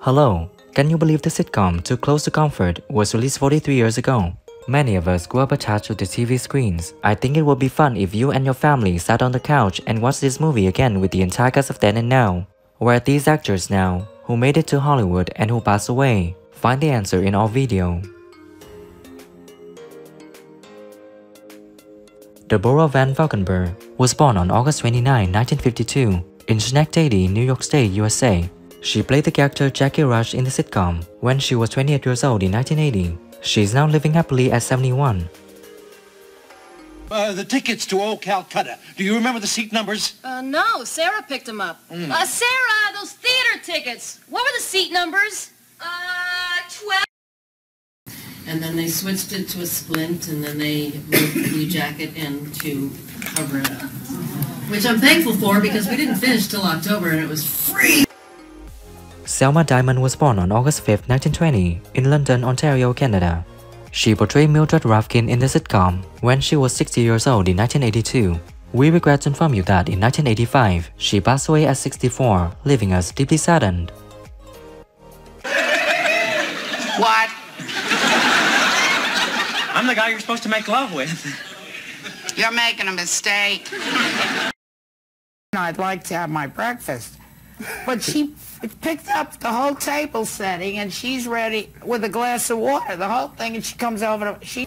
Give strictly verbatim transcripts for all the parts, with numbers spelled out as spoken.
Hello, can you believe the sitcom Too Close to Comfort was released forty-three years ago? Many of us grew up attached to the T V screens. I think it would be fun if you and your family sat on the couch and watched this movie again with the entire cast of then and now. Where are these actors now, who made it to Hollywood and who passed away? Find the answer in our video. Deborah Van Valkenburgh was born on August twenty-ninth, nineteen fifty-two, in Schenectady, New York State, U S A. She played the character Jackie Rush in the sitcom when she was twenty-eight years old in nineteen eighty. She is now living happily at seventy-one. Uh, the tickets to Old Calcutta. Do you remember the seat numbers? Uh, no, Sarah picked them up. Mm. Uh, Sarah, those theater tickets. What were the seat numbers? Uh, twelve. And then they switched it to a splint, and then they moved Blue Jacket in to cover it up. Which I'm thankful for, because we didn't finish till October, and it was free! Selma Diamond was born on August fifth, nineteen twenty, in London, Ontario, Canada. She portrayed Mildred Rafkin in the sitcom when she was sixty years old in nineteen eighty-two. We regret to inform you that in nineteen eighty-five, she passed away at sixty-four, leaving us deeply saddened. What? I'm the guy you're supposed to make love with. You're making a mistake. I'd like to have my breakfast. But she picked up the whole table setting, and she's ready with a glass of water, the whole thing, and she comes over to... She...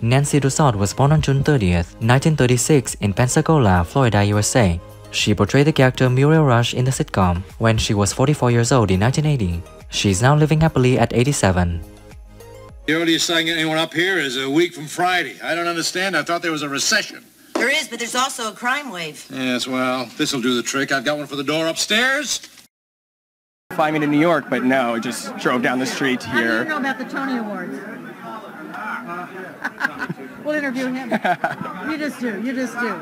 Nancy Dussault was born on June thirtieth, nineteen thirty-six in Pensacola, Florida, U S A. She portrayed the character Muriel Rush in the sitcom when she was forty-four years old in nineteen eighty. She's now living happily at eighty-seven. The earliest I can get anyone up here is a week from Friday. I don't understand. I thought there was a recession. There is, but there's also a crime wave. Yes, well, this'll do the trick. I've got one for the door upstairs. Fly me to New York, but no, just drove down the street here. How do you know about the Tony Awards? We'll interview him. You just do, you just do.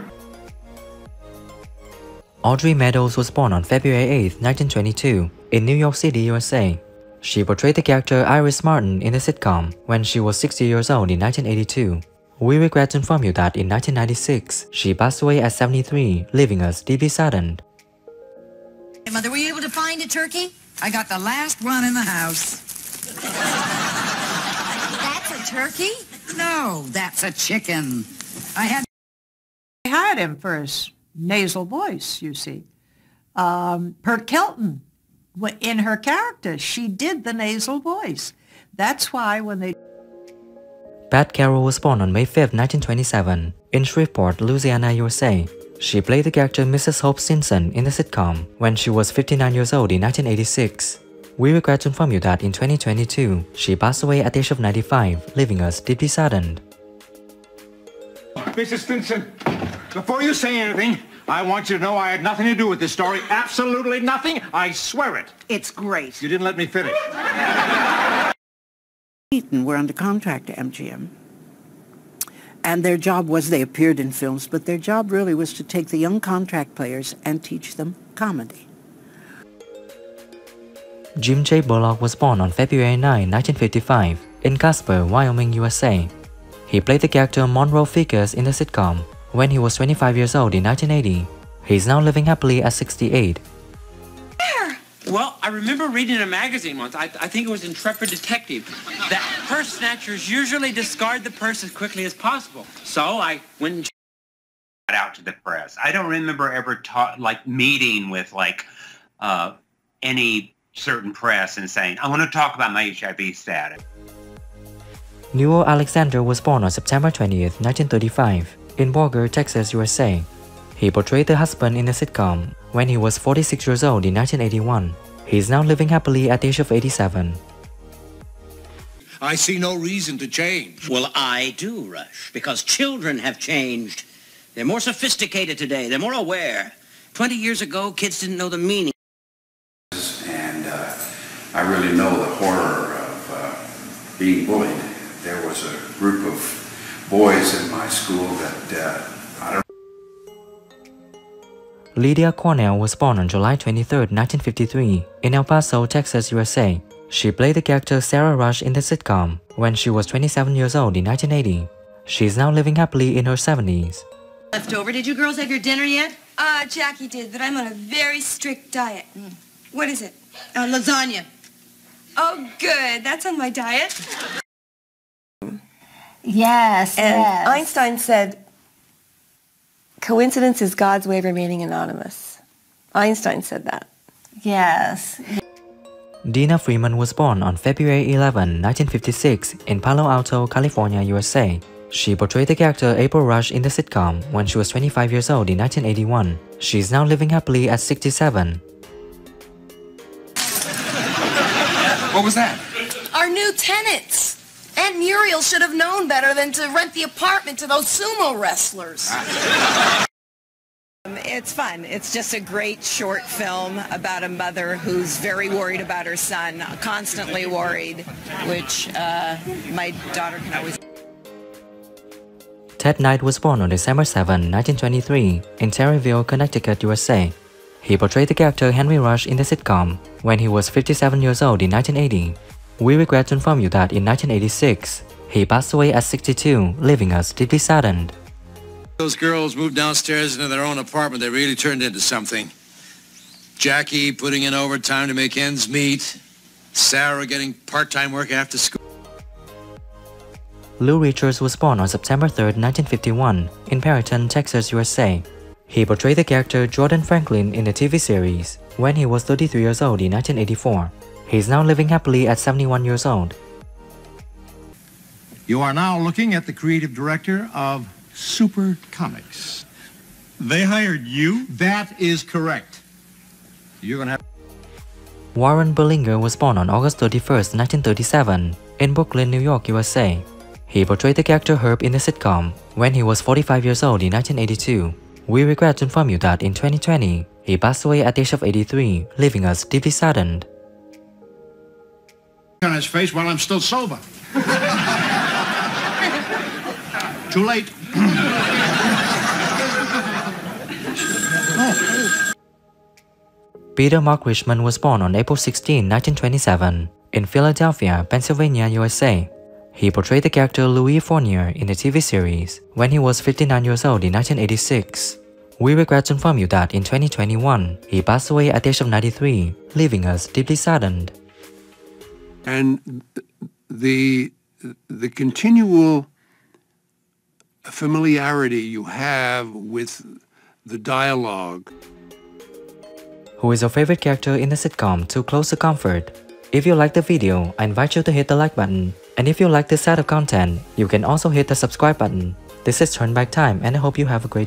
Audrey Meadows was born on February eighth, nineteen twenty-two, in New York City, U S A. She portrayed the character Iris Martin in the sitcom when she was sixty years old in nineteen eighty-two. We regret to inform you that in nineteen ninety-six, she passed away at seventy-three, leaving us deeply saddened. Hey, Mother, were you able to find a turkey? I got the last one in the house. That's a turkey? No, that's a chicken. I had... I hired him for his nasal voice, you see. Um, Pert Kelton, in her character, she did the nasal voice. That's why when they... Pat Carroll was born on May fifth, nineteen twenty-seven, in Shreveport, Louisiana, U S A. She played the character Missus Hope Stinson in the sitcom when she was fifty-nine years old in nineteen eighty-six. We regret to inform you that in twenty twenty-two, she passed away at the age of ninety-five, leaving us deeply saddened. Missus Stinson, before you say anything, I want you to know I had nothing to do with this story. Absolutely nothing. I swear it. It's great. You didn't let me finish. Eaton were under contract to M G M, and their job was, they appeared in films, but their job really was to take the young contract players and teach them comedy. Jim J. Bullock was born on February ninth, nineteen fifty-five, in Casper, Wyoming, U S A. He played the character Monroe Figures in the sitcom when he was twenty-five years old in nineteen eighty. He's now living happily at sixty-eight. Well, I remember reading a magazine once, I, I think it was Intrepid Detective, that purse snatchers usually discard the purse as quickly as possible. So I went and got out to the press. I don't remember ever ta like meeting with like uh, any certain press and saying, I want to talk about my H I V status. Newell Alexander was born on September twentieth, nineteen thirty-five, in Borger, Texas, U S A. He portrayed the husband in the sitcom when he was forty-six years old in nineteen eighty-one. He is now living happily at the age of eighty-seven. I see no reason to change. Well, I do, Rush, because children have changed. They're more sophisticated today. They're more aware. Twenty years ago, kids didn't know the meaning. And uh, I really know the horror of uh, being bullied. There was a group of boys in my school that... Uh, Lydia Cornell was born on July twenty-third, nineteen fifty-three, in El Paso, Texas, U S A. She played the character Sarah Rush in the sitcom when she was twenty-seven years old in nineteen eighty. She is now living happily in her seventies. Leftover, did you girls have your dinner yet? Uh, Jackie did, but I'm on a very strict diet. Mm. What is it? Uh, lasagna. Oh, good. That's on my diet. Yes, and yes. Einstein said, coincidence is God's way of remaining anonymous. Einstein said that. Yes. Dina Freeman was born on February eleventh, nineteen fifty-six, in Palo Alto, California, U S A. She portrayed the character April Rush in the sitcom when she was twenty-five years old in nineteen eighty-one. She is now living happily at sixty-seven. What was that? Our new tenants. Aunt Muriel should have known better than to rent the apartment to those sumo wrestlers. It's fun. It's just a great short film about a mother who's very worried about her son, constantly worried, which uh, my daughter can always... Ted Knight was born on December seventh, nineteen twenty-three, in Terryville, Connecticut, U S A. He portrayed the character Henry Rush in the sitcom when he was fifty-seven years old in nineteen eighty. We regret to inform you that in nineteen eighty-six, he passed away at sixty-two, leaving us deeply saddened. Those girls moved downstairs into their own apartment. They really turned into something. Jackie putting in overtime to make ends meet. Sarah getting part-time work after school. Lou Richards was born on September third, nineteen fifty-one, in Perryton, Texas, U S A. He portrayed the character Jordan Franklin in the T V series when he was thirty-three years old in nineteen eighty-four. He is now living happily at seventy-one years old. You are now looking at the creative director of Super Comics. They hired you? That is correct. You're gonna have... Warren Berlinger was born on August thirty-first, nineteen thirty-seven, in Brooklyn, New York, U S A. He portrayed the character Herb in the sitcom when he was forty-five years old in nineteen eighty-two. We regret to inform you that in twenty twenty, he passed away at the age of eighty-three, leaving us deeply saddened. On his face while I'm still sober. Too late. Oh. Peter Mark Richman was born on April sixteenth, nineteen twenty-seven, in Philadelphia, Pennsylvania, U S A. He portrayed the character Louis Fournier in the T V series when he was fifty-nine years old in nineteen eighty-six. We regret to inform you that in twenty twenty-one, he passed away at the age of ninety-three, leaving us deeply saddened. And the, the continual familiarity you have with the dialogue. Who is your favorite character in the sitcom Too Close for Comfort? If you like the video, I invite you to hit the like button. And if you like this set of content, you can also hit the subscribe button. This is Turn Back Time, and I hope you have a great day.